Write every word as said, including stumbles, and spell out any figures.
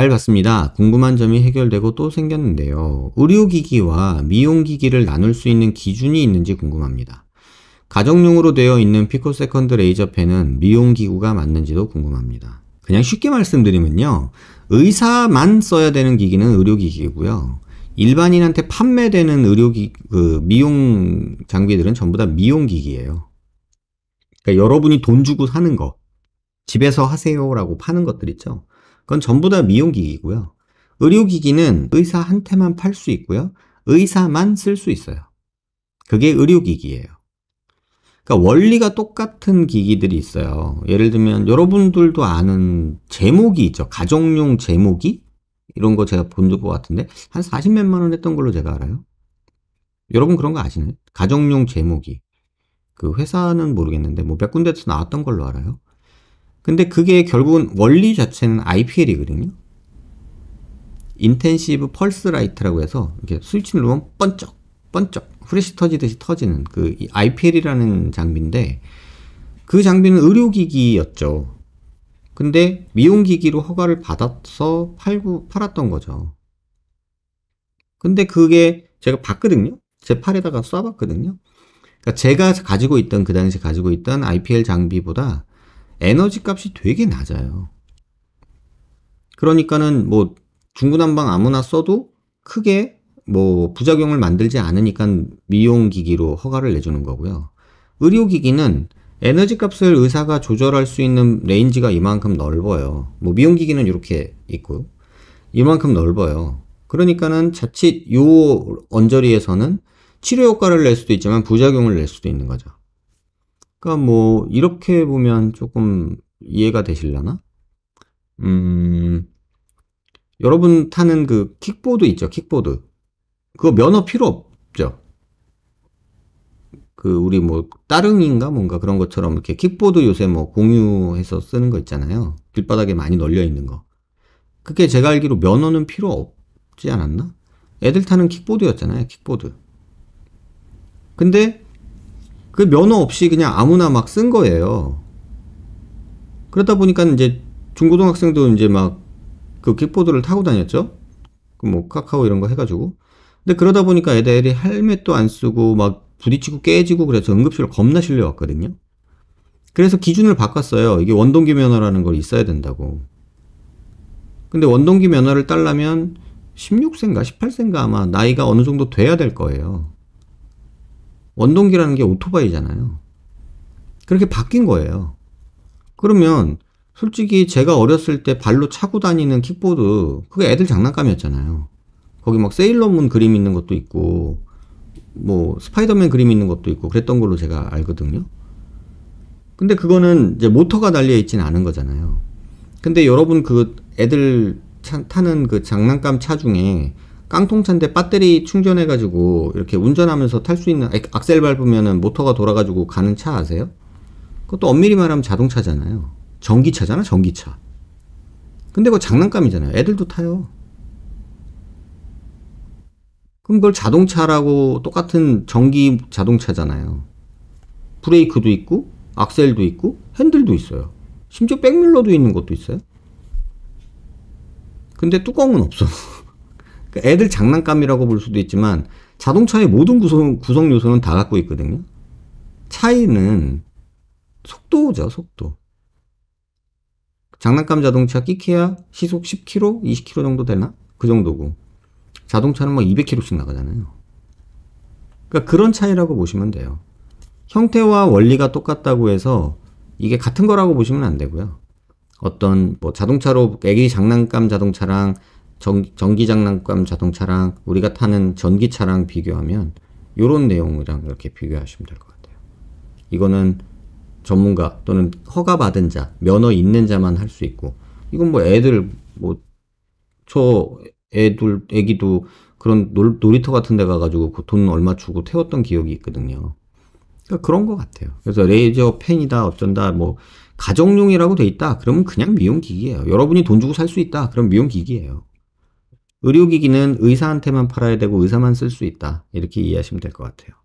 잘 봤습니다. 궁금한 점이 해결되고 또 생겼는데요. 의료기기와 미용기기를 나눌 수 있는 기준이 있는지 궁금합니다. 가정용으로 되어 있는 피코 세컨드 레이저펜은 미용기구가 맞는지도 궁금합니다. 그냥 쉽게 말씀드리면요, 의사만 써야 되는 기기는 의료기기고요, 일반인한테 판매되는 의료기, 그 미용 장비들은 전부 다 미용기기예요. 그러니까 여러분이 돈 주고 사는 거, 집에서 하세요라고 파는 것들 있죠. 그건 전부 다 미용기기고요. 의료기기는 의사한테만 팔 수 있고요, 의사만 쓸 수 있어요. 그게 의료기기예요. 그러니까 원리가 똑같은 기기들이 있어요. 예를 들면 여러분들도 아는 제모기 있죠. 가정용 제모기? 이런 거 제가 본 것 같은데 한 사십몇만 원 했던 걸로 제가 알아요. 여러분 그런 거 아시나요? 가정용 제모기. 그 회사는 모르겠는데 뭐 몇 군데에서 나왔던 걸로 알아요. 근데 그게 결국은 원리 자체는 아이피엘이거든요. 인텐시브 펄스 라이트라고 해서 이렇게 스위치를 누르면 번쩍 번쩍 후레쉬 터지듯이 터지는 그 아이피엘이라는 장비인데, 그 장비는 의료기기였죠. 근데 미용기기로 허가를 받아서 팔고 팔았던 거죠. 근데 그게 제가 봤거든요. 제 팔에다가 쏴봤거든요. 그러니까 제가 가지고 있던, 그 당시 가지고 있던 아이피엘 장비보다 에너지 값이 되게 낮아요. 그러니까는 뭐 중구난방 아무나 써도 크게 뭐 부작용을 만들지 않으니까 미용기기로 허가를 내주는 거고요. 의료기기는 에너지 값을 의사가 조절할 수 있는 레인지가 이만큼 넓어요. 뭐 미용기기는 이렇게 있고 이만큼 넓어요. 그러니까는 자칫 요 언저리에서는 치료 효과를 낼 수도 있지만 부작용을 낼 수도 있는 거죠. 그러니까 뭐 이렇게 보면 조금 이해가 되실라나? 음, 여러분 타는 그 킥보드 있죠, 킥보드. 그거 면허 필요 없죠. 그 우리 뭐 따릉인가 뭔가 그런 것처럼 이렇게 킥보드 요새 뭐 공유해서 쓰는 거 있잖아요. 길바닥에 많이 널려 있는 거. 그게 제가 알기로 면허는 필요 없지 않았나? 애들 타는 킥보드였잖아요, 킥보드. 근데 그 면허 없이 그냥 아무나 막 쓴 거예요. 그러다 보니까 이제 중고등학생도 이제 막 그 킥보드를 타고 다녔죠. 그 뭐 카카오 이런 거 해가지고. 근데 그러다 보니까 애들이 헬멧도 안 쓰고 막 부딪히고 깨지고 그래서 응급실로 겁나 실려왔거든요. 그래서 기준을 바꿨어요. 이게 원동기 면허라는 걸 있어야 된다고. 근데 원동기 면허를 따려면 십육 세인가 십팔 세인가 아마 나이가 어느 정도 돼야 될 거예요. 원동기라는 게 오토바이잖아요. 그렇게 바뀐 거예요. 그러면 솔직히 제가 어렸을 때 발로 차고 다니는 킥보드, 그게 애들 장난감이었잖아요. 거기 막 세일러문 그림 있는 것도 있고 뭐 스파이더맨 그림 있는 것도 있고 그랬던 걸로 제가 알거든요. 근데 그거는 이제 모터가 달려 있진 않은 거잖아요. 근데 여러분 그 애들 차, 타는 그 장난감 차 중에 깡통차인데 배터리 충전해가지고 이렇게 운전하면서 탈 수 있는, 악셀 밟으면은 모터가 돌아가지고 가는 차 아세요? 그것도 엄밀히 말하면 자동차잖아요. 전기차잖아, 전기차. 근데 그거 장난감이잖아요. 애들도 타요. 그럼 그걸 자동차라고, 똑같은 전기 자동차잖아요. 브레이크도 있고 악셀도 있고 핸들도 있어요. 심지어 백밀러도 있는 것도 있어요. 근데 뚜껑은 없어. 애들 장난감이라고 볼 수도 있지만 자동차의 모든 구성, 구성 요소는 다 갖고 있거든요. 차이는 속도죠, 속도. 장난감 자동차 끼케야 시속 십 킬로미터, 이십 킬로미터 정도 되나? 그 정도고 자동차는 막 이백 킬로미터씩 나가잖아요. 그러니까 그런 차이라고 보시면 돼요. 형태와 원리가 똑같다고 해서 이게 같은 거라고 보시면 안 되고요. 어떤 뭐 자동차로 애기 장난감 자동차랑 전, 전기 장난감 자동차랑 우리가 타는 전기차랑 비교하면 이런 내용이랑 이렇게 비교하시면 될 것 같아요. 이거는 전문가 또는 허가받은 자, 면허 있는 자만 할 수 있고, 이건 뭐 애들, 뭐 저 애들, 애기도 그런 놀, 놀이터 같은 데 가가지고 그 돈 얼마 주고 태웠던 기억이 있거든요. 그러니까 그런 것 같아요. 그래서 레이저 펜이다 어쩐다, 뭐 가정용이라고 돼 있다 그러면 그냥 미용기기예요. 여러분이 돈 주고 살 수 있다 그럼 미용기기예요. 의료기기는 의사한테만 팔아야 되고 의사만 쓸 수 있다, 이렇게 이해하시면 될 것 같아요.